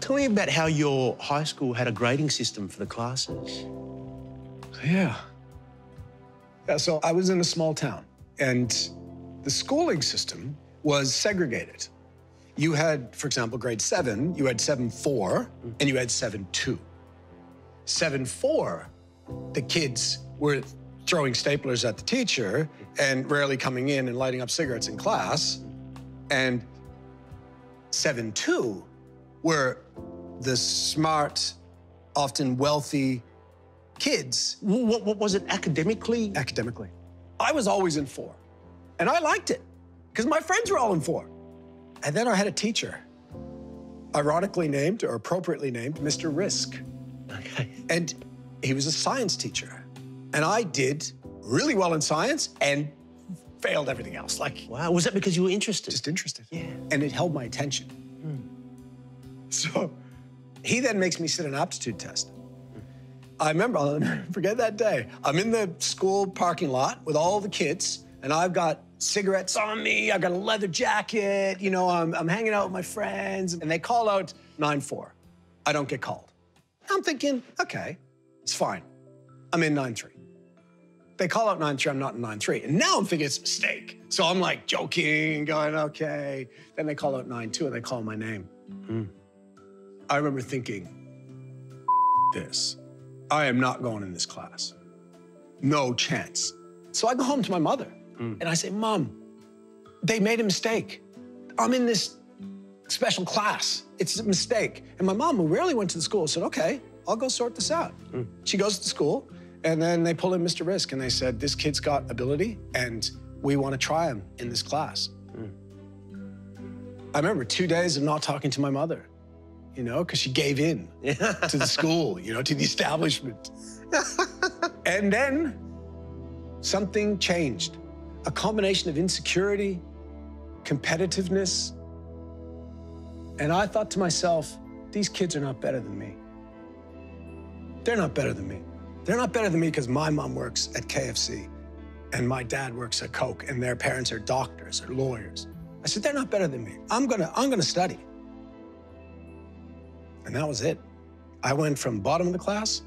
Tell me about how your high school had a grading system for the classes. Yeah, so I was in a small town, and the schooling system was segregated. You had, for example, grade 7, you had 7-4, and you had 7-2. 7-4, the kids were throwing staplers at the teacher and rarely coming in and lighting up cigarettes in class. And 7-2 were the smart, often wealthy kids. What was it academically? Academically. I was always in 4, and I liked it because my friends were all in 4. And then I had a teacher, ironically named or appropriately named Mr. Risk. Okay. And he was a science teacher. And I did really well in science and failed everything else. Like, wow, was that because you were interested? Just interested. Yeah. And it held my attention. Mm. So he then makes me sit an aptitude test. Mm. I remember, I'll never forget that day. I'm in the school parking lot with all the kids, and I've got cigarettes on me, I've got a leather jacket, you know, I'm hanging out with my friends, and they call out 9-4. I don't get called. I'm thinking, okay, it's fine. I'm in 9-3. They call out 9-3, I'm not in 9-3. And now I'm thinking it's a mistake. So I'm like joking, going, okay. Then they call out 9-2 and they call my name. Mm. I remember thinking, this. I am not going in this class. No chance. So I go home to my mother. And I say, Mom, they made a mistake. I'm in this special class. It's a mistake. And my mom, who rarely went to the school, said, okay, I'll go sort this out. Mm. She goes to the school, and then they pull in Mr. Risk, and they said, this kid's got ability, and we want to try him in this class. Mm. I remember 2 days of not talking to my mother, you know, because she gave in to the school, you know, to the establishment. And then something changed. A combination of insecurity, competitiveness. And I thought to myself, these kids are not better than me. They're not better than me. They're not better than me because my mom works at KFC and my dad works at Coke and their parents are doctors or lawyers. I said, they're not better than me. I'm gonna study. And that was it. I went from bottom of the class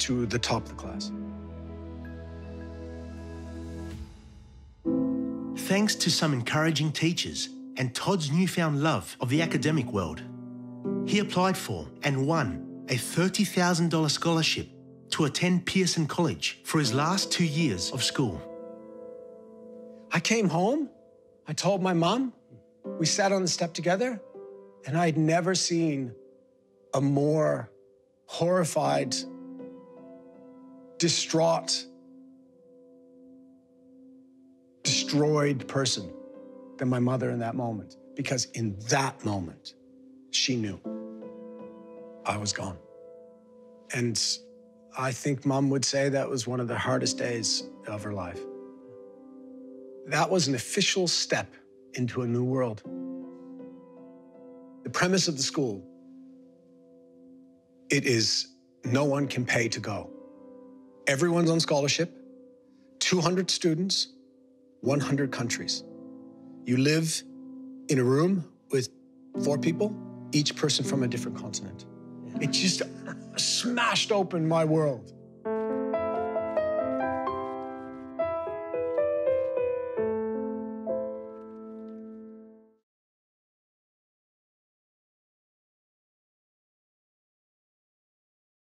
to the top of the class. Thanks to some encouraging teachers and Todd's newfound love of the academic world, he applied for and won a $30,000 scholarship to attend Pearson College for his last 2 years of school. I came home, I told my mom, we sat on the step together, and I'd never seen a more horrified, distraught, destroyed person than my mother in that moment, because in that moment, she knew I was gone. And I think Mom would say that was one of the hardest days of her life. That was an official step into a new world. The premise of the school, it is no one can pay to go. Everyone's on scholarship, 200 students, 100 countries. You live in a room with 4 people, each person from a different continent. It just smashed open my world.